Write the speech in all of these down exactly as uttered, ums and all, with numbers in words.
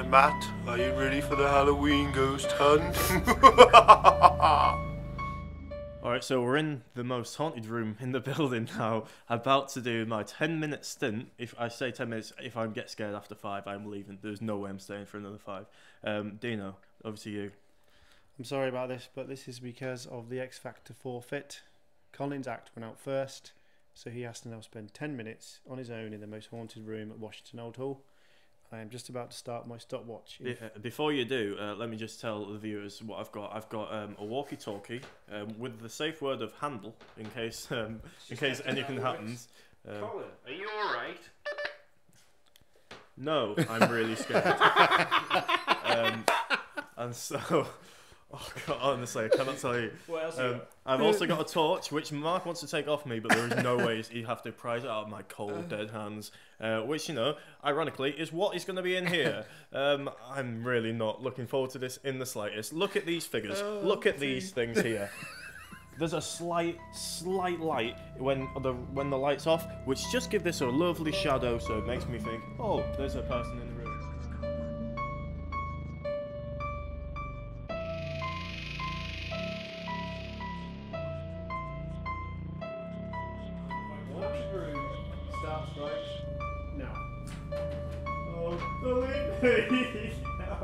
Uh, Matt, are you ready for the Halloween ghost hunt? Alright, so we're in the most haunted room in the building now, about to do my ten minute stint. If I say ten minutes, if I get scared after five, I'm leaving. There's no way I'm staying for another five. Um, Dino, over to you. I'm sorry about this, but this is because of the X Factor forfeit. Colin's act went out first, so he has to now spend ten minutes on his own in the most haunted room at Washington Old Hall. I am just about to start my stopwatch. If... Before you do, uh, let me just tell the viewers what I've got. I've got um, a walkie-talkie um, with the safe word of handle in case um, in case anything happens. Um, Colin, are you all right? No, I'm really scared. um, and so, oh God, honestly, I cannot tell you. What else um, you got? I've also got a torch, which Mark wants to take off me, but there is no way he'd have to prise it out of my cold, dead hands. Uh, which, you know, ironically, is what is going to be in here. Um, I'm really not looking forward to this in the slightest. Look at these figures. Oh, Look at these things here. There's a slight, slight light when the when the light's off, which just give this a lovely shadow, so it makes me think, oh, there's a person in the room.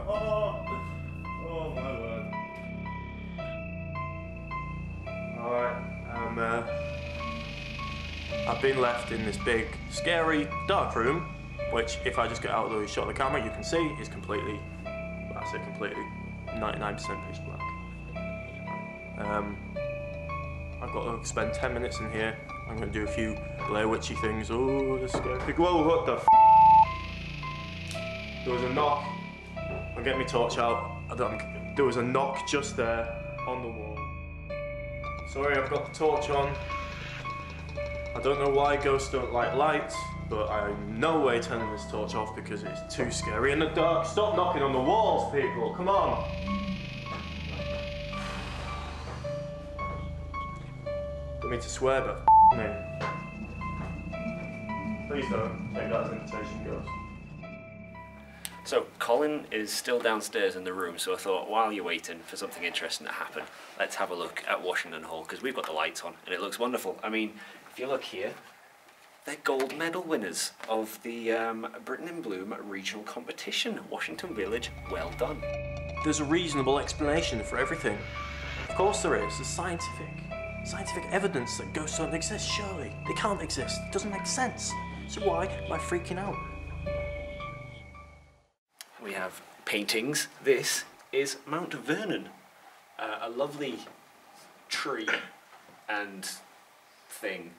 oh, oh my word. Alright, um, uh, I've been left in this big, scary, dark room, which if I just get out of the shot of the camera, you can see is completely, well, I say completely, ninety-nine percent pitch black. Um, I've got to spend ten minutes in here. I'm going to do a few Blair Witchy things. Oh, this is scary. Whoa, what the f***? There was a knock. I'll get my torch out. I don't, there was a knock just there on the wall. Sorry, I've got the torch on. I don't know why ghosts don't like lights, but I'm in no way turning this torch off because it's too scary in the dark. Stop knocking on the walls, people. Come on. Don't mean to swear, but f*** me. Please don't take that as an invitation, ghost. So Colin is still downstairs in the room, so I thought while you're waiting for something interesting to happen, let's have a look at Washington Hall, because we've got the lights on and it looks wonderful. I mean, if you look here, they're gold medal winners of the um, Britain in Bloom regional competition. Washington Village, well done. There's a reasonable explanation for everything. Of course there is, there's scientific. Scientific evidence that ghosts don't exist, surely. They can't exist, it doesn't make sense. So why am I freaking out? We have paintings. This is Mount Vernon, uh, a lovely tree and thing.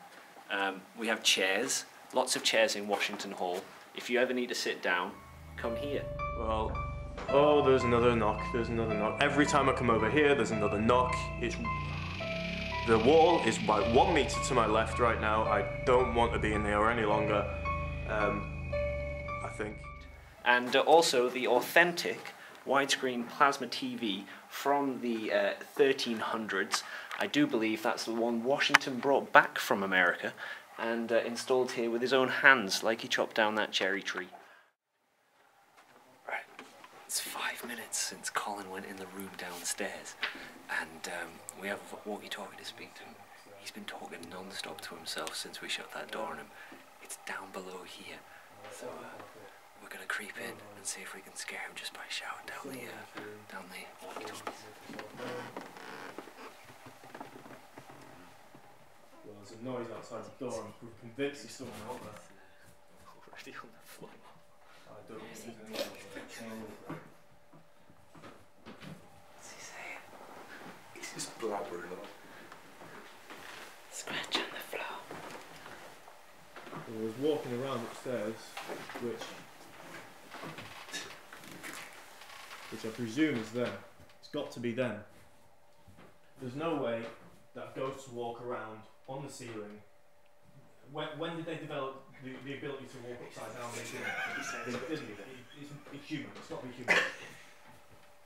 Um, we have chairs, lots of chairs in Washington Hall. If you ever need to sit down, come here. Well, oh, there's another knock, there's another knock. Every time I come over here, there's another knock. It's, the wall is like one meter to my left right now. I don't want to be in there any longer, um, I think. And also the authentic widescreen plasma T V from the uh, thirteen hundreds. I do believe that's the one Washington brought back from America and uh, installed here with his own hands, like he chopped down that cherry tree. Right, it's five minutes since Colin went in the room downstairs, and um, we have a walkie-talkie to speak to him. He's been talking non-stop to himself since we shut that door on him. It's down below here, so. Uh, We're gonna creep in and see if we can scare him just by shouting down the uh, down the walkie-talkies. Well, there's a noise outside the door. I'm convinced there's someone out there. Already on the floor. I don't think there's anyone out there. What's he saying? He's just blabbering up. Scratch on the floor. Well, I was walking around upstairs, which. Which I presume is them. It's got to be them. There's no way that ghosts walk around on the ceiling. When, when did they develop the, the ability to walk upside down? They didn't. It's, it's, it's human. It's got to be human.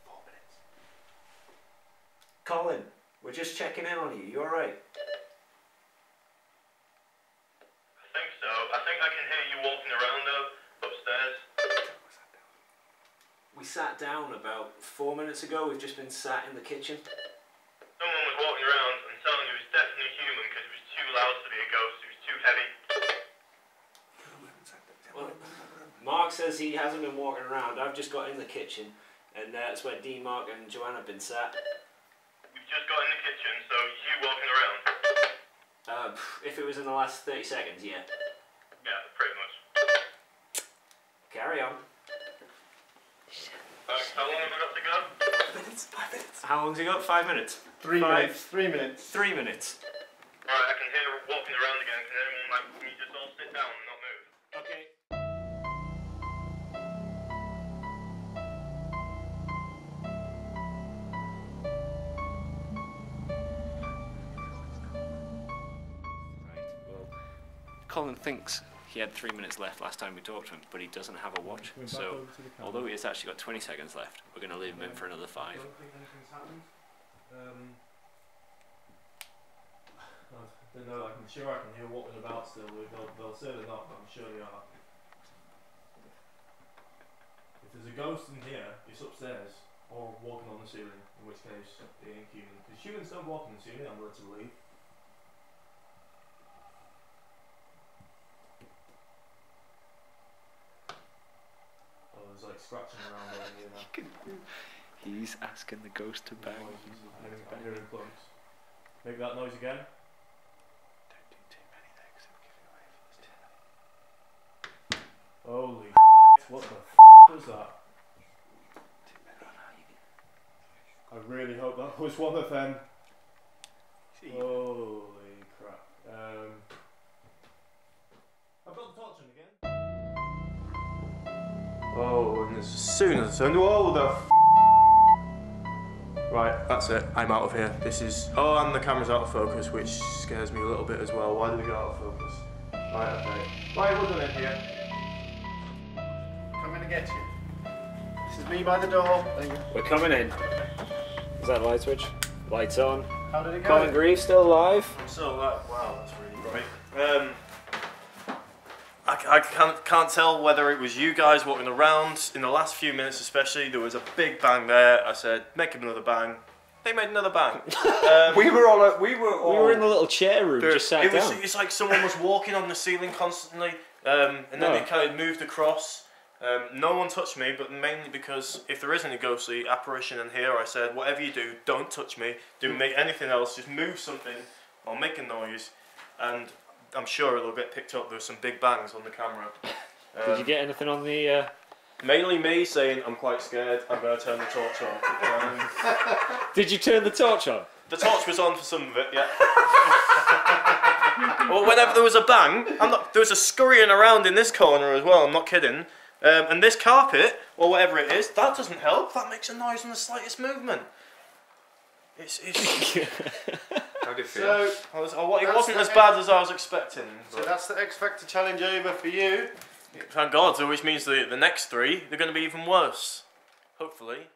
Four minutes. Colin, we're just checking in on you. You all right? I think so. I think I can hear you walking around though upstairs. four minutes ago, we've just been sat in the kitchen. Someone was walking around and telling you it was definitely human because it was too loud to be a ghost, it was too heavy. Well, Mark says he hasn't been walking around, I've just got in the kitchen, and that's where Dean, Mark and Joanna have been sat. We've just got in the kitchen, so you walking around? Uh, if it was in the last thirty seconds, yeah. Yeah, pretty much. Carry on. Uh, how long have we got to go? Five minutes, five minutes. How long's he got? Five minutes? Three five, minutes. Three minutes. Three minutes. Alright, I can hear her walking around again. Can anyone, like, can you just all sit down and not move? Okay. Colin thinks he had three minutes left last time we talked to him, but he doesn't have a watch. So, although he has actually got twenty seconds left, we're going to leave him in for another five. I don't think anything's happened. Um, I don't know, like, I'm sure I can hear walking about still. They'll, they'll certainly not, but I'm sure they are. If there's a ghost in here, it's upstairs, or walking on the ceiling, in which case they ain't human. Because humans don't walk on the ceiling, I'm led to believe. Like scratching around there, you know. He's asking the ghost to bang. Make that noise again. Don't do too many things, it'll give you away from this. Holy f, what the f was that? I really hope that was one of them. Holy crap. Um, I've got the torch on again. Oh, and as soon as I turned, oh the f. Right, that's it, I'm out of here. This is, oh, and the camera's out of focus, which scares me a little bit as well. Why did we go out of focus? Right, okay. Right, we're done in here. Coming to get you. This is me by the door. We're coming in. Is that a light switch? Lights on. How did it go? Colin Grieve still alive? I'm still alive. Wow, that's really great. Um, I can't, can't tell whether it was you guys walking around. In the last few minutes especially, there was a big bang there. I said, make him another bang. They made another bang. Um, we were all... We were all, We were in the little chair room, just sat it was, down. It's like someone was walking on the ceiling constantly, um, and then no. they kind of moved across. Um, no one touched me, but mainly because if there isn't a ghostly apparition in here, I said, whatever you do, don't touch me. Don't make anything else. Just move something or make a noise. And I'm sure it'll get picked up. There were some big bangs on the camera. Um, Did you get anything on the... Uh... Mainly me saying, I'm quite scared, I'm going to turn the torch on. Um, Did you turn the torch on? The torch was on for some of it, yeah. Well, whenever there was a bang, I'm not, there was a scurrying around in this corner as well, I'm not kidding. Um, and this carpet, or whatever it is, that doesn't help. That makes a noise on the slightest movement. It's... it's... How did it feel? So, I was, I, it wasn't as bad as I was expecting. So that's the X Factor challenge over for you. Thank God, so which means the, the next three, they're going to be even worse. Hopefully.